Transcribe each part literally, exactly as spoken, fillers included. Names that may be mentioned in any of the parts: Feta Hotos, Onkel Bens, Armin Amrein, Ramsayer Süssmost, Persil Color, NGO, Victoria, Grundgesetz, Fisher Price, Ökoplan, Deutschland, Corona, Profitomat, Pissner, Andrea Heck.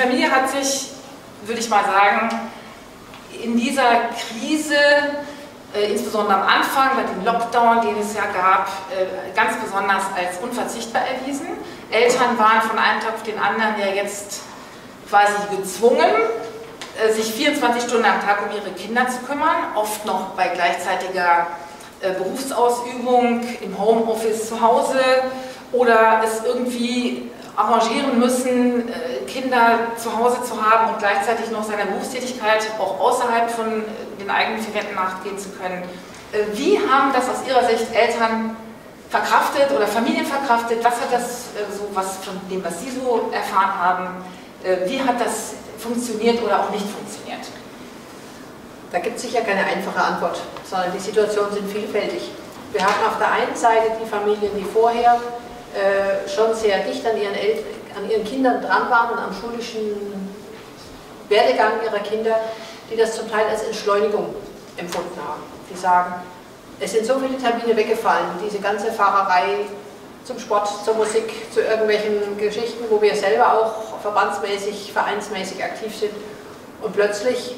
Die Familie hat sich, würde ich mal sagen, in dieser Krise, äh, insbesondere am Anfang bei dem Lockdown, den es ja gab, äh, ganz besonders als unverzichtbar erwiesen. Eltern waren von einem Tag auf den anderen ja jetzt quasi gezwungen, äh, sich vierundzwanzig Stunden am Tag um ihre Kinder zu kümmern, oft noch bei gleichzeitiger äh, Berufsausübung, im Homeoffice zu Hause oder es irgendwie arrangieren müssen, Kinder zu Hause zu haben und gleichzeitig noch seiner Berufstätigkeit auch außerhalb von den eigenen vier Wänden nachgehen zu können. Wie haben das aus Ihrer Sicht Eltern verkraftet oder Familien verkraftet? Was hat das, so was von dem, was Sie so erfahren haben, wie hat das funktioniert oder auch nicht funktioniert? Da gibt es sicher keine einfache Antwort, sondern die Situationen sind vielfältig. Wir haben auf der einen Seite die Familien, die vorher schon sehr dicht an ihren, Eltern, an ihren Kindern dran waren und am schulischen Werdegang ihrer Kinder, die das zum Teil als Entschleunigung empfunden haben. Die sagen, es sind so viele Termine weggefallen, diese ganze Fahrerei zum Sport, zur Musik, zu irgendwelchen Geschichten, wo wir selber auch verbandsmäßig, vereinsmäßig aktiv sind. Und plötzlich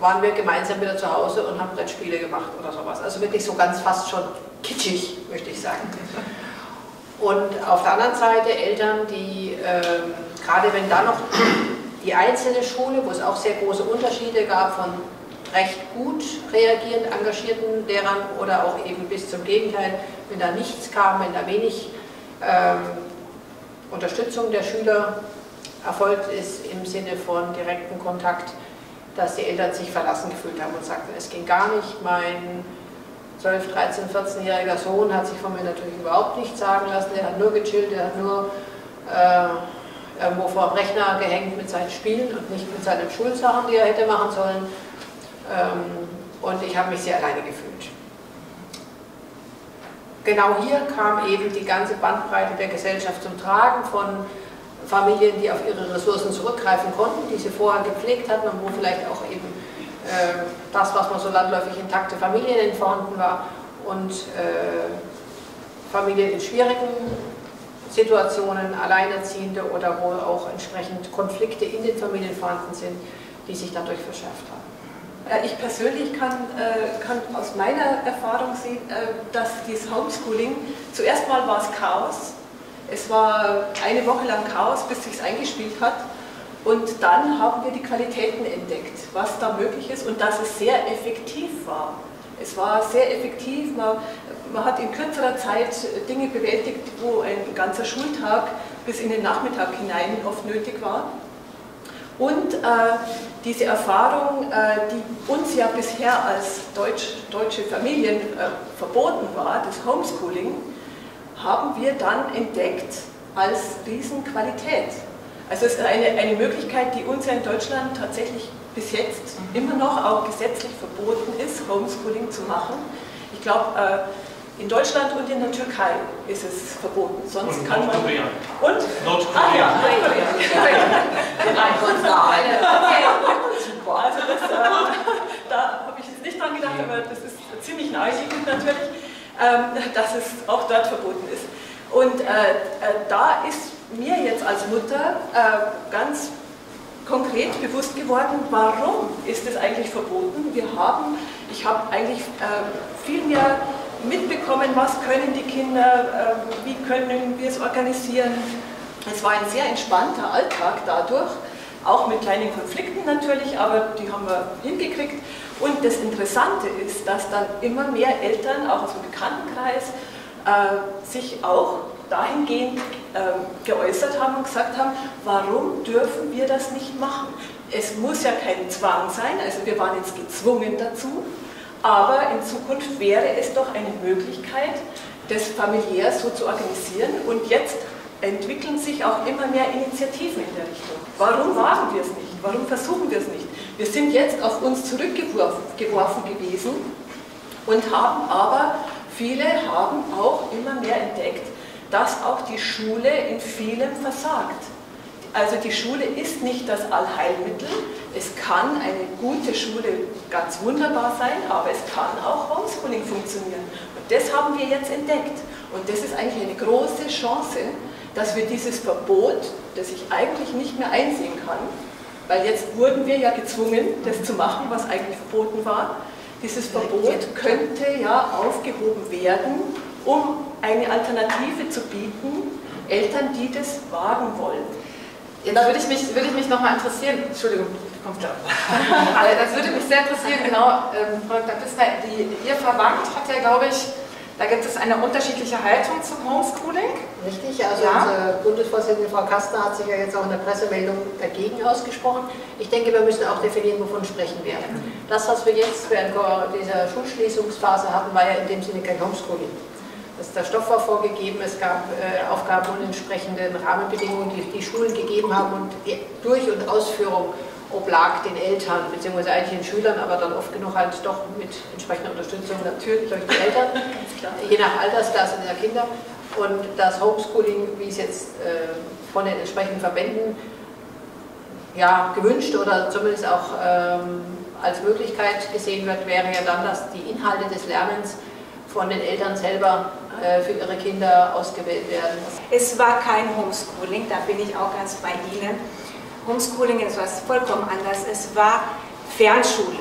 waren wir gemeinsam wieder zu Hause und haben Brettspiele gemacht oder sowas. Also wirklich so ganz fast schon kitschig, möchte ich sagen. Und auf der anderen Seite Eltern, die, ähm, gerade wenn da noch die einzelne Schule, wo es auch sehr große Unterschiede gab, von recht gut reagierend engagierten Lehrern oder auch eben bis zum Gegenteil, wenn da nichts kam, wenn da wenig ähm, Unterstützung der Schüler erfolgt ist im Sinne von direktem Kontakt, dass die Eltern sich verlassen gefühlt haben und sagten, es ging gar nicht, mein zwölf-, dreizehn-, vierzehnjähriger Sohn hat sich von mir natürlich überhaupt nichts sagen lassen, der hat nur gechillt, der hat nur äh, irgendwo vor dem Rechner gehängt mit seinen Spielen und nicht mit seinen Schulsachen, die er hätte machen sollen. Ähm, und ich habe mich sehr alleine gefühlt. Genau hier kam eben die ganze Bandbreite der Gesellschaft zum Tragen von Familien, die auf ihre Ressourcen zurückgreifen konnten, die sie vorher gepflegt hatten und wo vielleicht auch eben das, was man so landläufig intakte Familien vorhanden war und äh, Familien in schwierigen Situationen, Alleinerziehende oder wo auch entsprechend Konflikte in den Familien vorhanden sind, die sich dadurch verschärft haben. Ich persönlich kann, äh, kann aus meiner Erfahrung sehen, äh, dass dieses Homeschooling, zuerst mal war es Chaos, es war eine Woche lang Chaos, bis sich's eingespielt hat. Und dann haben wir die Qualitäten entdeckt, was da möglich ist und dass es sehr effektiv war. Es war sehr effektiv, man, man hat in kürzerer Zeit Dinge bewältigt, wo ein ganzer Schultag bis in den Nachmittag hinein oft nötig war. Und äh, diese Erfahrung, äh, die uns ja bisher als Deutsch, deutsche Familien äh, verboten war, das Homeschooling, haben wir dann entdeckt als Riesenqualität. Also es ist eine, eine Möglichkeit, die uns ja in Deutschland tatsächlich bis jetzt immer noch auch gesetzlich verboten ist, Homeschooling zu machen. Ich glaube, in Deutschland und in der Türkei ist es verboten. Sonst und kann Nordkorea. Man und Nordkorea. Ah ja, Nordkorea. Nordkorea. Also das, äh, da habe ich jetzt nicht dran gedacht, aber das ist ziemlich naheliegend natürlich, ähm, dass es auch dort verboten ist. Und äh, da ist mir jetzt als Mutter äh, ganz konkret bewusst geworden, warum ist es eigentlich verboten? Wir haben, ich habe eigentlich äh, viel mehr mitbekommen, was können die Kinder, äh, wie können wir es organisieren. Es war ein sehr entspannter Alltag dadurch, auch mit kleinen Konflikten natürlich, aber die haben wir hingekriegt. Und das Interessante ist, dass dann immer mehr Eltern, auch aus dem Bekanntenkreis, äh, sich auch dahingehend äh, geäußert haben und gesagt haben, warum dürfen wir das nicht machen? Es muss ja kein Zwang sein, also wir waren jetzt gezwungen dazu, aber in Zukunft wäre es doch eine Möglichkeit, das familiär so zu organisieren und jetzt entwickeln sich auch immer mehr Initiativen in der Richtung. Warum wagen wir es nicht? Warum versuchen wir es nicht? Wir sind jetzt auf uns zurückgeworfen geworfen gewesen und haben aber, viele haben auch immer mehr entdeckt, dass auch die Schule in vielem versagt. Also die Schule ist nicht das Allheilmittel. Es kann eine gute Schule ganz wunderbar sein, aber es kann auch Homeschooling funktionieren. Und das haben wir jetzt entdeckt. Und das ist eigentlich eine große Chance, dass wir dieses Verbot, das ich eigentlich nicht mehr einsehen kann, weil jetzt wurden wir ja gezwungen, das zu machen, was eigentlich verboten war, dieses Verbot könnte ja aufgehoben werden, um eine Alternative zu bieten, Eltern, die das wagen wollen. Ja, da würde ich mich, würde ich mich nochmal interessieren, Entschuldigung, kommt da. Das würde mich sehr interessieren, genau, ähm, Frau Doktor Pissner, die, Ihr Verband hat ja, glaube ich, da gibt es eine unterschiedliche Haltung zum Homeschooling. Richtig, also ja. Unsere Bundesvorsitzende Frau Kastner hat sich ja jetzt auch in der Pressemeldung dagegen ausgesprochen. Ich denke, wir müssen auch definieren, wovon sprechen wir. Das, was wir jetzt während dieser Schulschließungsphase hatten, war ja in dem Sinne kein Homeschooling. Das, der Stoff war vorgegeben, es gab äh, Aufgaben und entsprechende Rahmenbedingungen, die die Schulen gegeben haben, und die Durch- und Ausführung oblag den Eltern, beziehungsweise eigentlich den Schülern, aber dann oft genug halt doch mit entsprechender Unterstützung natürlich durch die Eltern, je nach Altersklasse der Kinder. Und das Homeschooling, wie es jetzt äh, von den entsprechenden Verbänden ja, gewünscht oder zumindest auch ähm, als Möglichkeit gesehen wird, wäre ja dann, dass die Inhalte des Lernens von den Eltern selber äh, für ihre Kinder ausgewählt werden. Es war kein Homeschooling, da bin ich auch ganz bei Ihnen. Homeschooling ist was vollkommen anderes. Es war Fernschule.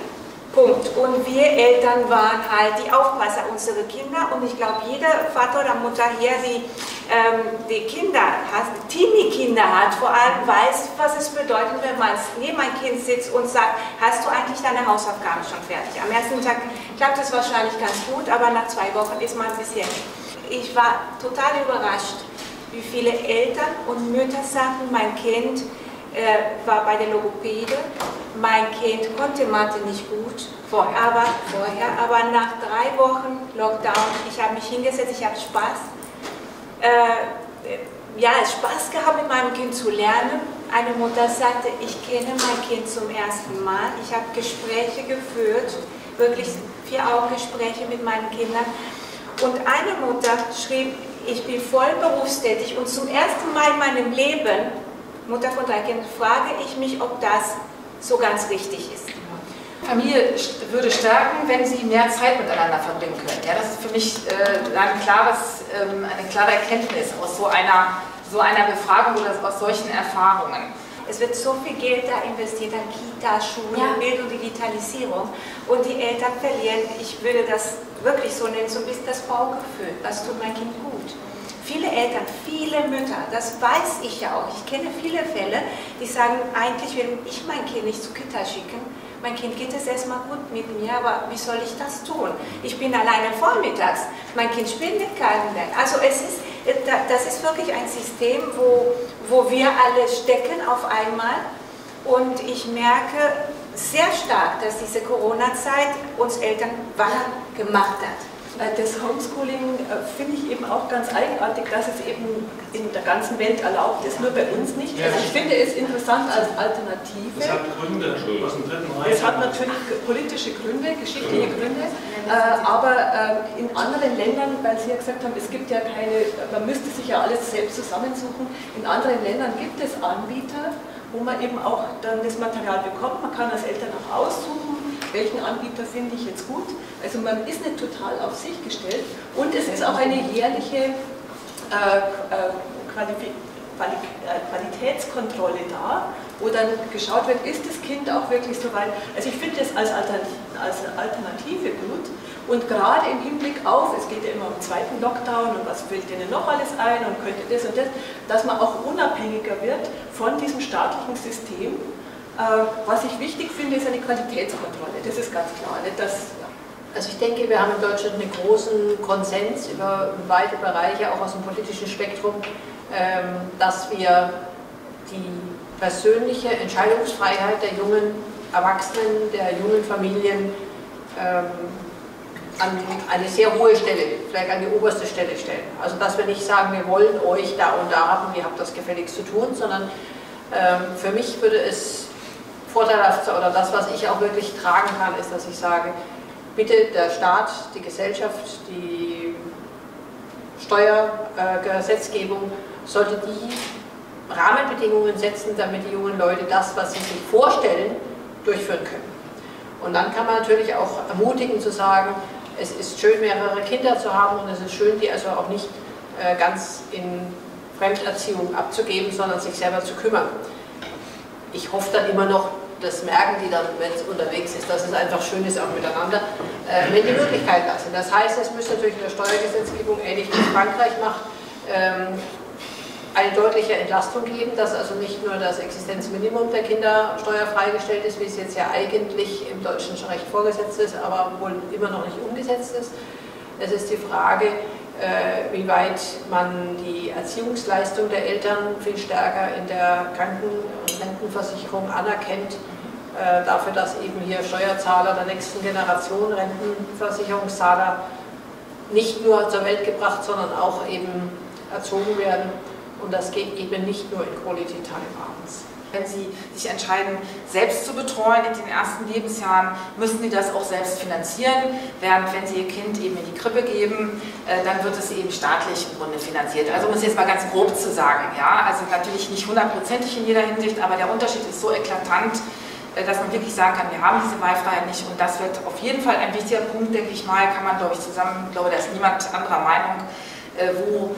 Punkt. Und wir Eltern waren halt die Aufpasser unserer Kinder. Und ich glaube, jeder Vater oder Mutter hier, die, ähm, die Kinder hat, Teenie-Kinder hat, vor allem weiß, was es bedeutet, wenn man neben ein Kind sitzt und sagt, hast du eigentlich deine Hausaufgaben schon fertig? Am ersten Tag klappt es wahrscheinlich ganz gut, aber nach zwei Wochen ist man ein bisschen. Ich war total überrascht, wie viele Eltern und Mütter sagten, mein Kind war bei der Logopäde, mein Kind konnte Mathe nicht gut, vorher aber, vorher, aber nach drei Wochen Lockdown, ich habe mich hingesetzt, ich habe Spaß, äh, ja, Spaß gehabt, mit meinem Kind zu lernen. Eine Mutter sagte, ich kenne mein Kind zum ersten Mal, ich habe Gespräche geführt, wirklich Vier-Augen-Gespräche mit meinen Kindern, und eine Mutter schrieb, ich bin voll berufstätig und zum ersten Mal in meinem Leben, Mutter von drei Kindern, frage ich mich, ob das so ganz richtig ist. Familie würde stärken, wenn sie mehr Zeit miteinander verbringen können. Ja, das ist für mich äh, ein klares, ähm, eine klare Erkenntnis aus so einer, so einer Befragung oder aus solchen Erfahrungen. Es wird so viel Geld da investiert an Kita, Schulen, ja. Bildung, Digitalisierung, und die Eltern verlieren, ich würde das wirklich so nennen, so ein bisschen das Bauchgefühl, das tut mein Kind gut. Viele Eltern, viele Mütter, das weiß ich ja auch, ich kenne viele Fälle, die sagen, eigentlich will ich mein Kind nicht zur Kita schicken, mein Kind geht es erstmal gut mit mir, aber wie soll ich das tun? Ich bin alleine vormittags, mein Kind spielt mit keinem. Also es ist, das ist wirklich ein System, wo, wo wir alle stecken auf einmal, und ich merke sehr stark, dass diese Corona-Zeit uns Eltern wach gemacht hat. Das Homeschooling finde ich eben auch ganz eigenartig, dass es eben in der ganzen Welt erlaubt ist, nur bei uns nicht. Also ich finde es interessant als Alternative. Es hat Gründe aus dem Dritten Reich. Es hat natürlich politische Gründe, geschichtliche Gründe, aber in anderen Ländern, weil Sie ja gesagt haben, es gibt ja keine, man müsste sich ja alles selbst zusammensuchen, in anderen Ländern gibt es Anbieter, wo man eben auch dann das Material bekommt, man kann als Eltern auch aussuchen, welchen Anbieter finde ich jetzt gut. Also man ist nicht total auf sich gestellt, und es ist auch eine jährliche äh, Qualitätskontrolle da, wo dann geschaut wird, ist das Kind auch wirklich so weit. Also ich finde das als Alternative gut, und gerade im Hinblick auf, es geht ja immer um zweiten Lockdown und was fällt denen noch alles ein und könnte das und das, dass man auch unabhängiger wird von diesem staatlichen System. Was ich wichtig finde, ist eine Qualitätskontrolle, das ist ganz klar. Nicht? Das, ja. Also ich denke, wir haben in Deutschland einen großen Konsens über weite Bereiche, auch aus dem politischen Spektrum, dass wir die persönliche Entscheidungsfreiheit der jungen Erwachsenen, der jungen Familien an eine sehr hohe Stelle, vielleicht an die oberste Stelle stellen. Also dass wir nicht sagen, wir wollen euch da und da haben, ihr habt das gefälligst zu tun, sondern für mich würde es vorteilhaft, oder das, was ich auch wirklich tragen kann, ist, dass ich sage, bitte der Staat, die Gesellschaft, die Steuergesetzgebung äh, sollte die Rahmenbedingungen setzen, damit die jungen Leute das, was sie sich vorstellen, durchführen können. Und dann kann man natürlich auch ermutigen zu sagen, es ist schön, mehrere Kinder zu haben, und es ist schön, die also auch nicht äh, ganz in Fremderziehung abzugeben, sondern sich selber zu kümmern. Ich hoffe dann immer noch, das merken die dann, wenn es unterwegs ist, dass es einfach schön ist, auch miteinander, äh, wenn die Möglichkeit da sind. Das heißt, es müsste natürlich in der Steuergesetzgebung, ähnlich wie Frankreich macht, ähm, eine deutliche Entlastung geben, dass also nicht nur das Existenzminimum der Kinder steuerfrei gestellt ist, wie es jetzt ja eigentlich im deutschen Recht vorgesetzt ist, aber wohl immer noch nicht umgesetzt ist. Es ist die Frage, äh, wie weit man die Erziehungsleistung der Eltern viel stärker in der Kranken- und Rentenversicherung anerkennt, äh, dafür, dass eben hier Steuerzahler der nächsten Generation, Rentenversicherungszahler nicht nur zur Welt gebracht, sondern auch eben erzogen werden. Und das geht eben nicht nur in Quality Time abends. Wenn Sie sich entscheiden, selbst zu betreuen in den ersten Lebensjahren, müssen Sie das auch selbst finanzieren. Während wenn Sie Ihr Kind eben in die Krippe geben, äh, dann wird es eben staatlich im Grunde finanziert. Also um es jetzt mal ganz grob zu sagen, ja, also natürlich nicht hundertprozentig in jeder Hinsicht, aber der Unterschied ist so eklatant, äh, dass man wirklich sagen kann, wir haben diese Wahlfreiheit nicht. Und das wird auf jeden Fall ein wichtiger Punkt, denke ich mal, kann man, glaube ich, zusammen, ich glaube, da ist niemand anderer Meinung, äh, wo...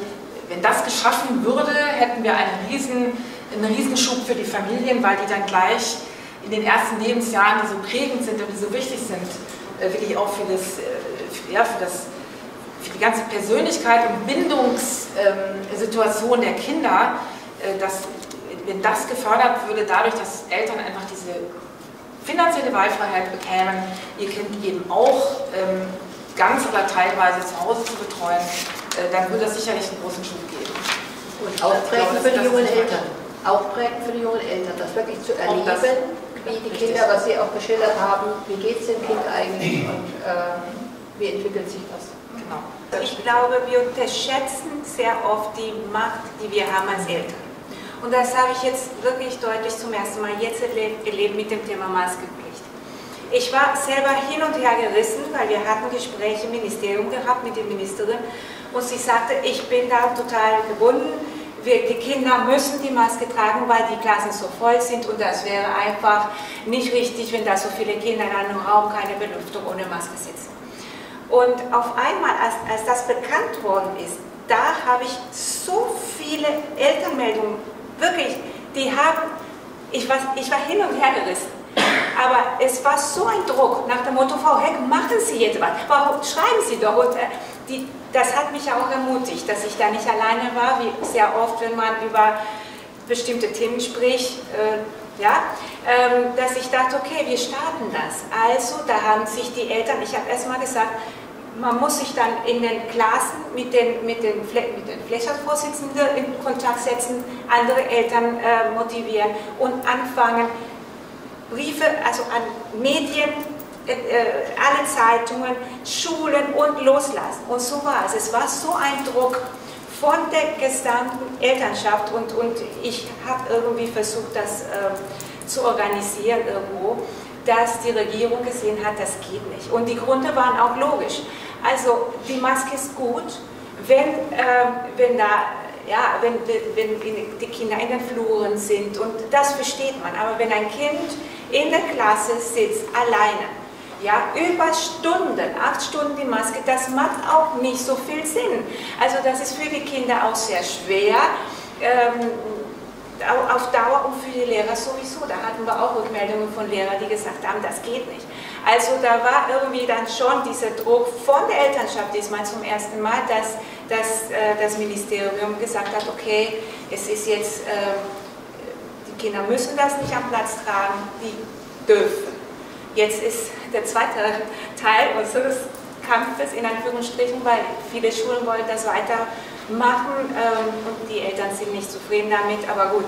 Wenn das geschaffen würde, hätten wir einen riesen, einen Riesenschub für die Familien, weil die dann gleich in den ersten Lebensjahren, die so prägend sind und die so wichtig sind, wirklich auch für, das, für, ja, für, das, für die ganze Persönlichkeit und Bindungssituation der Kinder, dass, wenn das gefördert würde, dadurch, dass Eltern einfach diese finanzielle Wahlfreiheit bekämen, ihr Kind eben auch ganz oder teilweise zu Hause zu betreuen, dann würde das sicherlich einen großen Schub geben. Und auch prägend für die jungen Eltern. Auch prägend für die jungen Eltern, das wirklich zu erleben, das, wie die Kinder, was Sie auch geschildert haben, wie geht es dem Kind eigentlich und äh, wie entwickelt sich das? Genau. Ich glaube, wir unterschätzen sehr oft die Macht, die wir haben als Eltern. Und das habe ich jetzt wirklich deutlich zum ersten Mal jetzt erlebt mit dem Thema Maskenpflicht. Ich war selber hin und her gerissen, weil wir hatten Gespräche im Ministerium gehabt mit den Ministerin. Und sie sagte, ich bin da total gebunden, wir, die Kinder müssen die Maske tragen, weil die Klassen so voll sind und das wäre einfach nicht richtig, wenn da so viele Kinder in einem Raum keine Belüftung ohne Maske sitzen. Und auf einmal, als, als das bekannt worden ist, da habe ich so viele Elternmeldungen, wirklich, die haben, ich war, ich war hin und her gerissen. Aber es war so ein Druck nach dem Motto, Frau Heck, machen Sie jetzt was, warum schreiben Sie doch? Und, äh, die, das hat mich auch ermutigt, dass ich da nicht alleine war, wie sehr oft, wenn man über bestimmte Themen spricht, äh, ja, ähm, dass ich dachte, okay, wir starten das. Also da haben sich die Eltern, ich habe erstmal gesagt, man muss sich dann in den Klassen mit den, mit den, mit den Flächenvorsitzenden in Kontakt setzen, andere Eltern äh, motivieren und anfangen, Briefe, also an Medien, äh, alle Zeitungen, Schulen und loslassen. Und so war es. Es war so ein Druck von der gesamten Elternschaft und, und ich habe irgendwie versucht, das äh, zu organisieren irgendwo, dass die Regierung gesehen hat, das geht nicht. Und die Gründe waren auch logisch. Also die Maske ist gut, wenn, äh, wenn da... Ja, wenn, wenn die Kinder in den Fluren sind und das versteht man, aber wenn ein Kind in der Klasse sitzt, alleine, ja, über Stunden, acht Stunden die Maske, das macht auch nicht so viel Sinn. Also das ist für die Kinder auch sehr schwer, ähm, auf Dauer und für die Lehrer sowieso. Da hatten wir auch Rückmeldungen von Lehrern, die gesagt haben, das geht nicht. Also da war irgendwie dann schon dieser Druck von der Elternschaft diesmal zum ersten Mal, dass, dass äh, das Ministerium gesagt hat, okay, es ist jetzt, äh, die Kinder müssen das nicht am Platz tragen, die dürfen. Jetzt ist der zweite Teil unseres Kampfes in Anführungsstrichen, weil viele Schulen wollen das weitermachen ähm, und die Eltern sind nicht zufrieden damit, aber gut.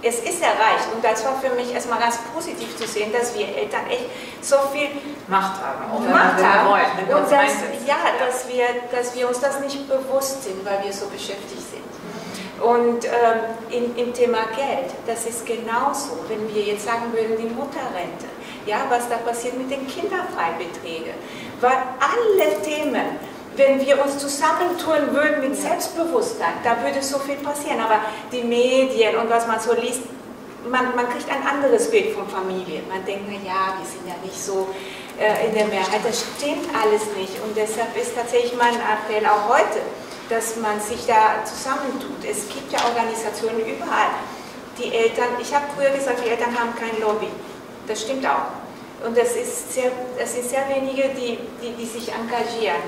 Es ist erreicht und das war für mich erstmal ganz positiv zu sehen, dass wir Eltern echt so viel Macht haben, auch Macht haben. Wollen, und dass, ja, dass wir, dass wir uns das nicht bewusst sind, weil wir so beschäftigt sind. Und ähm, in, im Thema Geld, das ist genauso, wenn wir jetzt sagen würden, die Mutterrente, ja, was da passiert mit den Kinderfreibeträgen, weil alle Themen, wenn wir uns zusammentun würden mit Selbstbewusstsein, da würde so viel passieren. Aber die Medien und was man so liest, man, man kriegt ein anderes Bild von Familie. Man denkt, naja, wir sind ja nicht so äh, in der Mehrheit. Das stimmt alles nicht. Und deshalb ist tatsächlich mein Appell auch heute dass man sich da zusammentut. Es gibt ja Organisationen überall. Die Eltern, ich habe früher gesagt, die Eltern haben kein Lobby. Das stimmt auch. Und es ist sehr, es sind sehr wenige, die, die, die sich engagieren,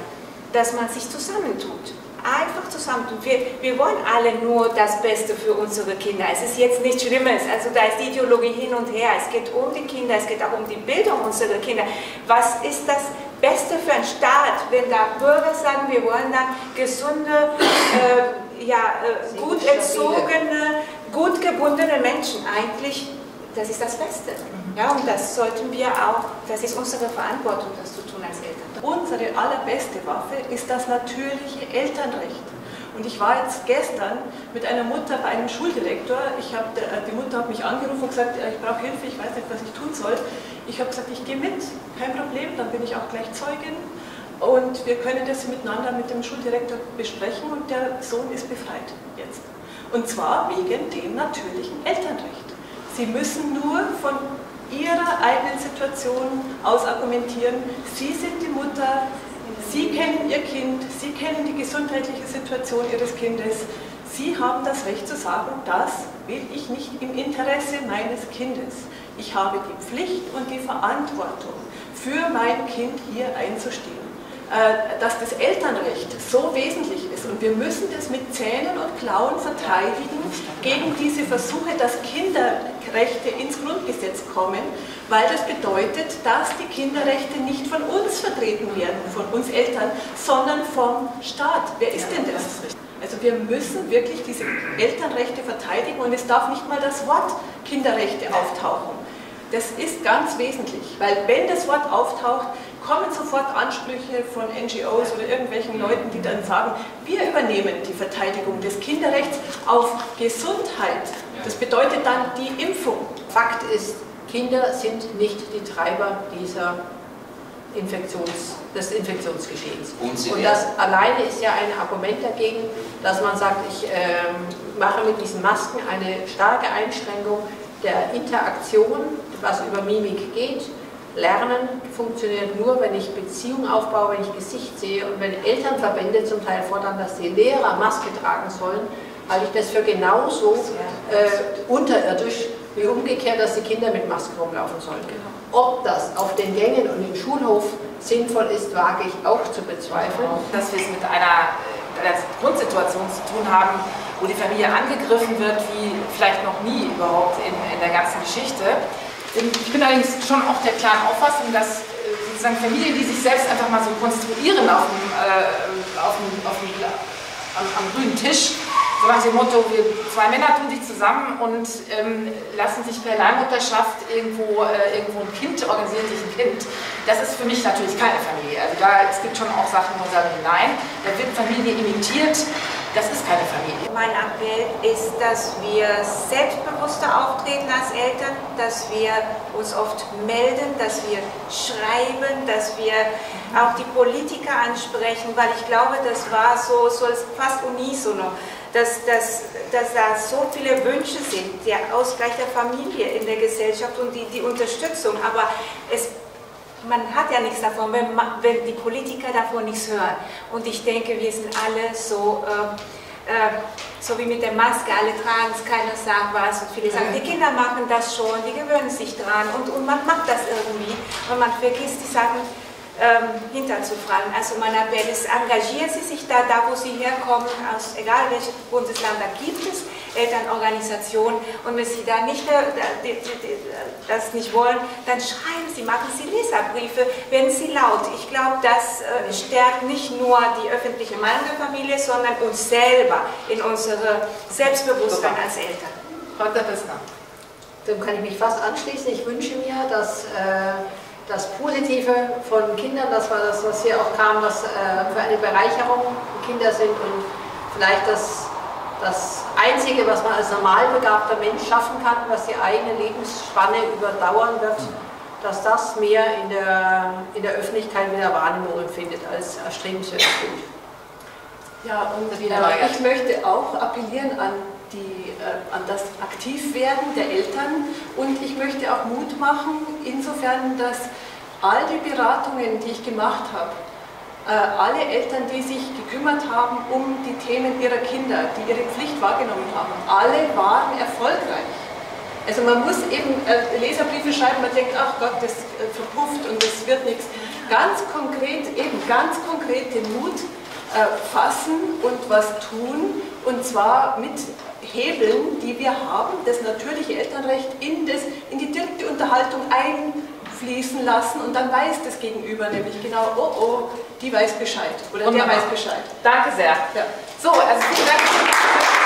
dass man sich zusammentut. Einfach zusammentut. Wir, wir wollen alle nur das Beste für unsere Kinder. Es ist jetzt nichts Schlimmes. Also da ist die Ideologie hin und her. Es geht um die Kinder, es geht auch um die Bildung unserer Kinder. Was ist das Beste für einen Staat, wenn da Bürger sagen, wir wollen dann gesunde, äh, ja, äh, gut erzogene, gut gebundene Menschen eigentlich? Das ist das Beste. Ja, und das sollten wir auch, das ist unsere Verantwortung, das zu tun als Eltern. Unsere allerbeste Waffe ist das natürliche Elternrecht. Und ich war jetzt gestern mit einer Mutter bei einem Schuldirektor. Ich hab, die Mutter hat mich angerufen und gesagt, ich brauche Hilfe, ich weiß nicht, was ich tun soll. Ich habe gesagt, ich gehe mit, kein Problem, dann bin ich auch gleich Zeugin. Und wir können das miteinander mit dem Schuldirektor besprechen und der Sohn ist befreit jetzt. Und zwar wegen dem natürlichen Elternrecht. Sie müssen nur von ihrer eigenen Situation aus argumentieren. Sie sind die Mutter, Sie kennen Ihr Kind, Sie kennen die gesundheitliche Situation Ihres Kindes. Sie haben das Recht zu sagen, das will ich nicht im Interesse meines Kindes. Ich habe die Pflicht und die Verantwortung, für mein Kind hier einzustehen. Dass das Elternrecht so wesentlich ist und wir müssen das mit Zähnen und Klauen verteidigen gegen diese Versuche, dass Kinderrechte ins Grundgesetz kommen, weil das bedeutet, dass die Kinderrechte nicht von uns vertreten werden, von uns Eltern, sondern vom Staat. Wer ist denn das? Also wir müssen wirklich diese Elternrechte verteidigen und es darf nicht mal das Wort Kinderrechte auftauchen. Das ist ganz wesentlich, weil wenn das Wort auftaucht, kommen sofort Ansprüche von N G Os oder irgendwelchen Leuten, die dann sagen, wir übernehmen die Verteidigung des Kinderrechts auf Gesundheit. Das bedeutet dann die Impfung. Fakt ist, Kinder sind nicht die Treiber dieser Infektions, des Infektionsgeschehens. Und, Und das alleine ist ja ein Argument dagegen, dass man sagt, ich äh, mache mit diesen Masken eine starke Einschränkung der Interaktion, was über Mimik geht. Lernen funktioniert nur, wenn ich Beziehungen aufbaue, wenn ich Gesicht sehe und wenn Elternverbände zum Teil fordern, dass die Lehrer Maske tragen sollen, halte ich das für genauso äh, unterirdisch wie umgekehrt, dass die Kinder mit Masken rumlaufen sollen. Ob das auf den Gängen und im Schulhof sinnvoll ist, wage ich auch zu bezweifeln. Dass wir es mit einer, mit einer Grundsituation zu tun haben, wo die Familie angegriffen wird, wie vielleicht noch nie überhaupt in, in der ganzen Geschichte. Ich bin allerdings schon auch der klaren Auffassung, dass sozusagen Familien, die sich selbst einfach mal so konstruieren auf dem, äh, auf dem, auf dem, am, am grünen Tisch, so nach dem Motto, wir zwei Männer tun sich zusammen und ähm, lassen sich per Leihmutterschaft irgendwo, äh, irgendwo ein Kind organisieren, sich ein Kind. Das ist für mich natürlich keine Familie. Also da, es gibt schon auch Sachen, wo ich sage, nein, da wird Familie imitiert. Das ist keine Familie. Mein Appell ist, dass wir selbstbewusster auftreten als Eltern, dass wir uns oft melden, dass wir schreiben, dass wir auch die Politiker ansprechen, weil ich glaube, das war so, so fast unisono, dass, dass, dass da so viele Wünsche sind, der Ausgleich der Familie in der Gesellschaft und die, die Unterstützung, aber es man hat ja nichts davon, wenn, wenn die Politiker davon nichts hören. Und ich denke, wir sind alle so, äh, äh, so wie mit der Maske, alle tragen es, keiner sagt was. Und viele sagen, die Kinder machen das schon, die gewöhnen sich dran und, und man macht das irgendwie. Und man vergisst die Sachen ähm, hinterzufragen. Also mein Appell ist, engagieren Sie sich da, da wo Sie herkommen, aus egal welches Bundesland, da gibt es Elternorganisationen, und wenn Sie da nicht, das nicht wollen, dann schreiben Sie, machen Sie Leserbriefe, werden Sie laut. Ich glaube, das stärkt nicht nur die öffentliche Meinung der Familie, sondern uns selber in unserem Selbstbewusstsein als Eltern. Frau Professor, dem kann ich mich fast anschließen. Ich wünsche mir, dass äh, das Positive von Kindern, das war das, was hier auch kam, dass äh, für eine Bereicherung Kinder sind und vielleicht das Das Einzige, was man als normal begabter Mensch schaffen kann, was die eigene Lebensspanne überdauern wird, dass das mehr in der, in der Öffentlichkeit wieder Wahrnehmung findet als erstrebenswertes Gut. Ja, und äh, ich möchte auch appellieren an, die, äh, an das Aktivwerden der Eltern und ich möchte auch Mut machen, insofern, dass all die Beratungen, die ich gemacht habe, alle Eltern, die sich gekümmert haben um die Themen ihrer Kinder, die ihre Pflicht wahrgenommen haben, alle waren erfolgreich. Also man muss eben Leserbriefe schreiben, man denkt, ach Gott, das verpufft und das wird nichts. Ganz konkret eben, ganz konkret den Mut fassen und was tun, und zwar mit Hebeln, die wir haben, das natürliche Elternrecht in, das, in die direkte Unterhaltung einfließen lassen, und dann weiß das Gegenüber nämlich genau, oh oh, die weiß Bescheid oder der weiß Bescheid. Danke sehr. Ja. So, also vielen Dank.